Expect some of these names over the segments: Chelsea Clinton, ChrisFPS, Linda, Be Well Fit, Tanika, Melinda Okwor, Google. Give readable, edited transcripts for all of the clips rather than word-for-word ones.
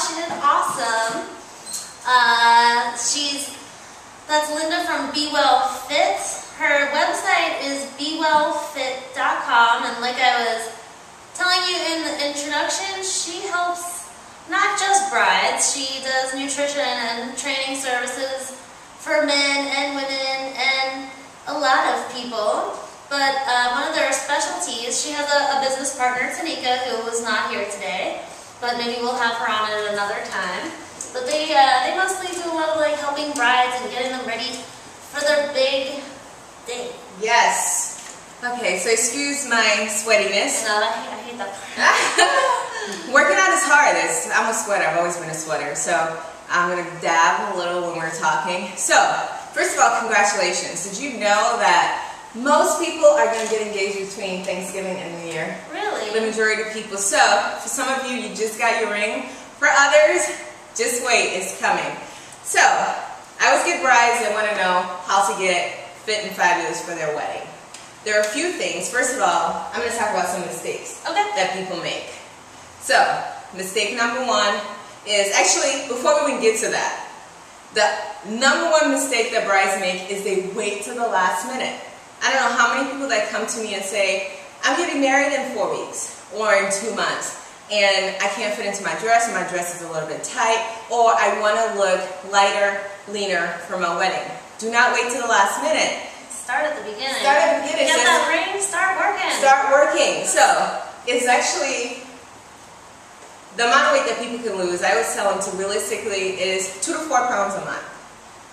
she did awesome. That's Linda from Be Well Fit. Her website is bewellfit.com, and like I was telling you in the introduction, she helps not just brides. She does nutrition and training services for men and women and a lot of people. But one of their specialties, she has a business partner, Tanika, who was not here today, but maybe we'll have her on at another time. But they mostly do a lot of like helping brides and getting them ready for their big day. Yes. Okay, so excuse my sweatiness. No, I hate that part. Working out is hard. I'm a sweater. I've always been a sweater. So I'm going to dab a little when we're talking. So first of all, congratulations. Did you know that most people are going to get engaged between Thanksgiving and New Year? Really? The majority of people. So for some of you just got your ring. For others, just wait, it's coming. So, I always get brides that want to know how to get fit and fabulous for their wedding. There are a few things. First of all, I'm going to talk about some mistakes that people make. So, mistake number one is, actually, before we even get to that, the number one mistake that brides make is they wait till the last minute. I don't know how many people that come to me and say, I'm getting married in 4 weeks or in 2 months. And I can't fit into my dress, and my dress is a little bit tight, or I want to look lighter, leaner for my wedding. Do not wait till the last minute. Start at the beginning. Start at the beginning. Get that ring, start working. Start working. So, it's actually, the amount of weight that people can lose, I always tell them to realistically is 2 to 4 pounds a month.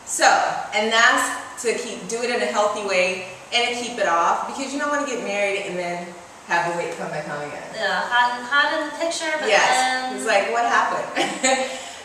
So, and that's to do it in a healthy way, and to keep it off, because you don't want to get married and then have the weight come back on again. Yeah, hot in the picture, but yes. Then it's like, what happened?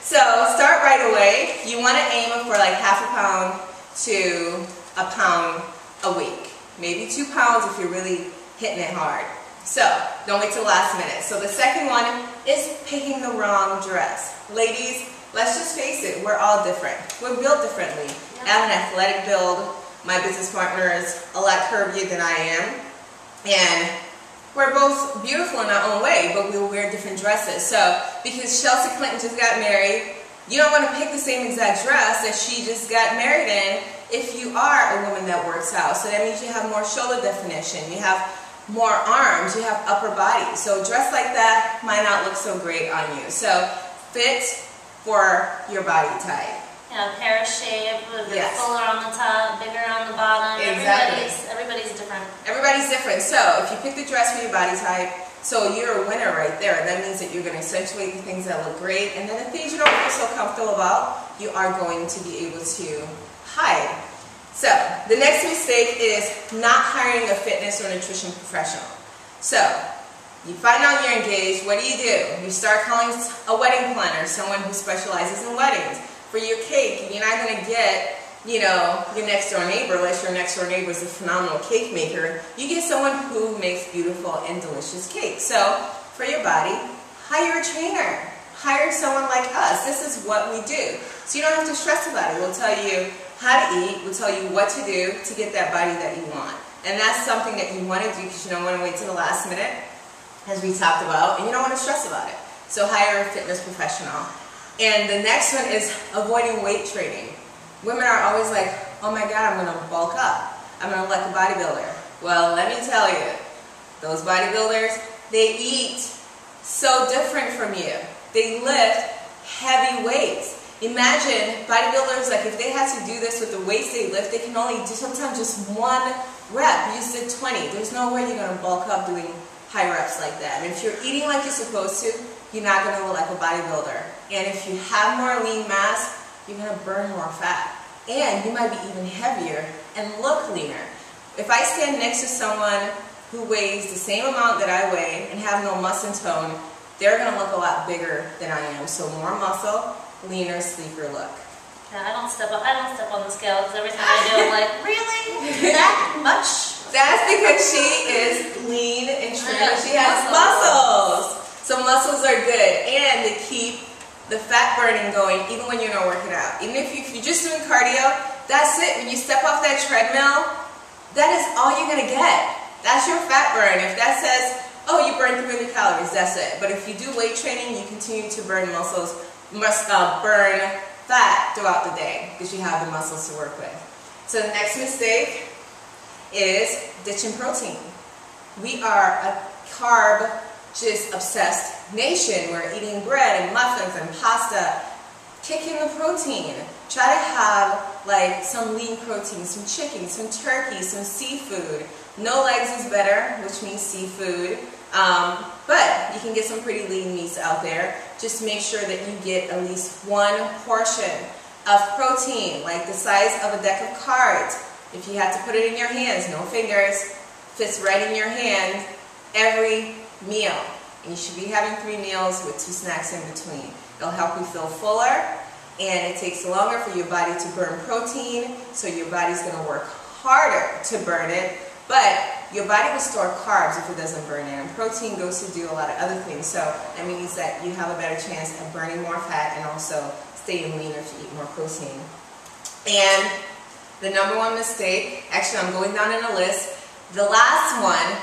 So start right away. You want to aim for like 1/2 pound to 1 pound a week. Maybe 2 pounds if you're really hitting it hard. So don't wait till the last minute. So the second one is picking the wrong dress. Ladies, let's just face it, we're all different. We're built differently. Yeah. I have an athletic build. My business partner is a lot curvier than I am. And we're both beautiful in our own way, but we'll wear different dresses. So, because Chelsea Clinton just got married, you don't want to pick the same exact dress that she just got married in if you are a woman that works out. So that means you have more shoulder definition, you have more arms, you have upper body. So a dress like that might not look so great on you. So fit for your body type. Yeah, pear shape, a bit fuller on the top, bigger on the bottom. Exactly. Everybody's different. Everybody's different. So if you pick the dress for your body type, so you're a winner right there. That means that you're going to accentuate the things that look great, and then the things you don't feel so comfortable about, you are going to be able to hide. So the next mistake is not hiring a fitness or nutrition professional. So you find out you're engaged. What do? You start calling a wedding planner, someone who specializes in weddings, for your cake, and you're not going to get, you know, your next door neighbor, unless your next door neighbor is a phenomenal cake maker. You get someone who makes beautiful and delicious cake. So, for your body, hire a trainer. Hire someone like us. This is what we do. So you don't have to stress about it. We'll tell you how to eat. We'll tell you what to do to get that body that you want. And that's something that you want to do because you don't want to wait till the last minute, as we talked about, and you don't want to stress about it. So hire a fitness professional. And the next one is avoiding weight training. Women are always like, oh my God, I'm going to bulk up. I'm going to look like a bodybuilder. Well, let me tell you, those bodybuilders, they eat so different from you. They lift heavy weights. Imagine bodybuilders, like if they had to do this with the weights they lift, they can only do sometimes just 1 rep. You just did 20. There's no way you're going to bulk up doing high reps like that. And if you're eating like you're supposed to, you're not going to look like a bodybuilder. And if you have more lean mass, you're going to burn more fat. And you might be even heavier and look leaner. If I stand next to someone who weighs the same amount that I weigh and have no muscle tone, they're going to look a lot bigger than I am. So more muscle, leaner, sleeker look. Yeah, I don't step on the scale because every time I do, I'm like, really? That much? That's because she is lean and trim. She has muscles. So muscles are good, and they keep the fat burning going even when you're not working out. Even if you're just doing cardio, that's it. When you step off that treadmill, that is all you're going to get. That's your fat burn. If that says, oh, you burn 300 calories, that's it. But if you do weight training, you continue to burn muscles, burn fat throughout the day because you have the muscles to work with. So the next mistake is ditching protein. We are a carb just obsessed nation. We're eating bread and muffins and pasta. Kick in the protein. Try to have like some lean protein, some chicken, some turkey, some seafood. No legs is better, which means seafood. But you can get some pretty lean meats out there. Just make sure that you get at least one portion of protein, like the size of a deck of cards. If you had to put it in your hands, no fingers, fits right in your hand every meal. And you should be having 3 meals with 2 snacks in between. It'll help you feel fuller, and it takes longer for your body to burn protein, so your body's going to work harder to burn it. But your body will store carbs if it doesn't burn it, and protein goes to do a lot of other things. So that means that you have a better chance of burning more fat and also staying leaner if you eat more protein. And the number one mistake, actually I'm going down in a list, the last one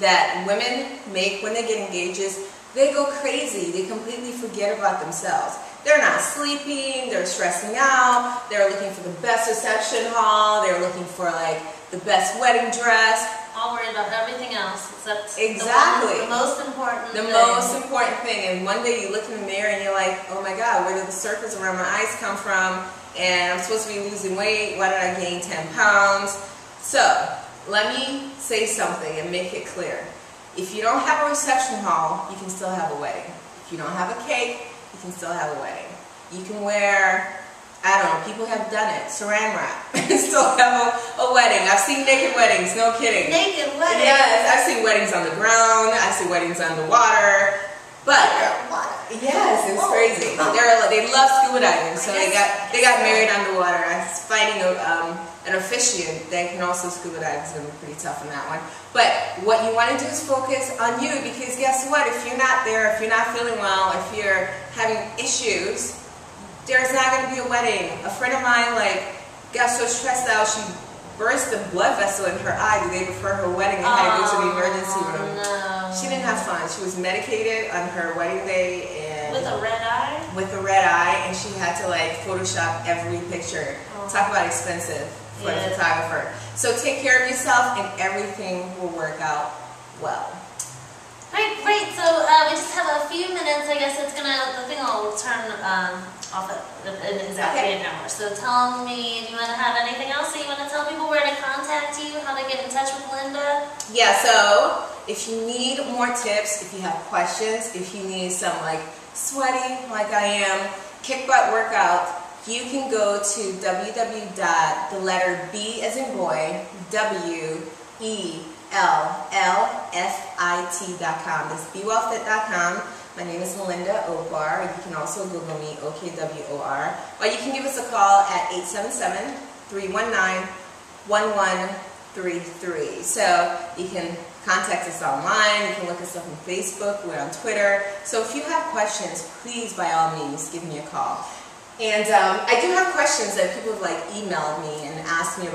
that women make when they get engaged is they go crazy. They completely forget about themselves. They're not sleeping, they're stressing out, they're looking for the best reception hall, they're looking for like the best wedding dress. All worried about everything else except exactly the most important thing. And one day you look in the mirror and you're like, oh my God, where did the circles around my eyes come from? And I'm supposed to be losing weight. Why did I gain 10 pounds? So let me say something and make it clear. If you don't have a reception hall, you can still have a wedding. If you don't have a cake, you can still have a wedding. You can wear, I don't know, people have done it, saran wrap, and still have a wedding. I've seen naked weddings, no kidding. Naked weddings? Yes, I've seen weddings on the ground, I've seen weddings underwater. But underwater. Yes, it's crazy. They love scuba diving, so they got married underwater. I was finding an officiant that can also scuba dive. It's going to be pretty tough on that one. But what you want to do is focus on you, because guess what? If you're not there, if you're not feeling well, if you're having issues, there's not going to be a wedding. A friend of mine like got so stressed out she burst a blood vessel in her eye the day before her wedding and had to go to the emergency room. No. She didn't have fun. She was medicated on her wedding day and with a red eye. With a red eye, and she had to like Photoshop every picture. Oh. Talk about expensive for a photographer. So take care of yourself, and everything will work out well. Right, great. So we just have a few minutes. I guess it's gonna. The thing will turn off in exactly an hour. So tell me, do you want to have anything else? Do you want to tell people where to contact you, how to get in touch with Linda? Yeah, so if you need more tips, if you have questions, if you need some like sweaty, like I am, kick butt workout, you can go to www.BeWellFit.com. That's BeWellFit.com. My name is Melinda Okwor. You can also Google me, OKWOR. Or you can give us a call at 877-319-1133. So you can contact us online, you can look us up on Facebook, we're on Twitter. So if you have questions, please by all means give me a call. And I do have questions that people have like emailed me and asked me about.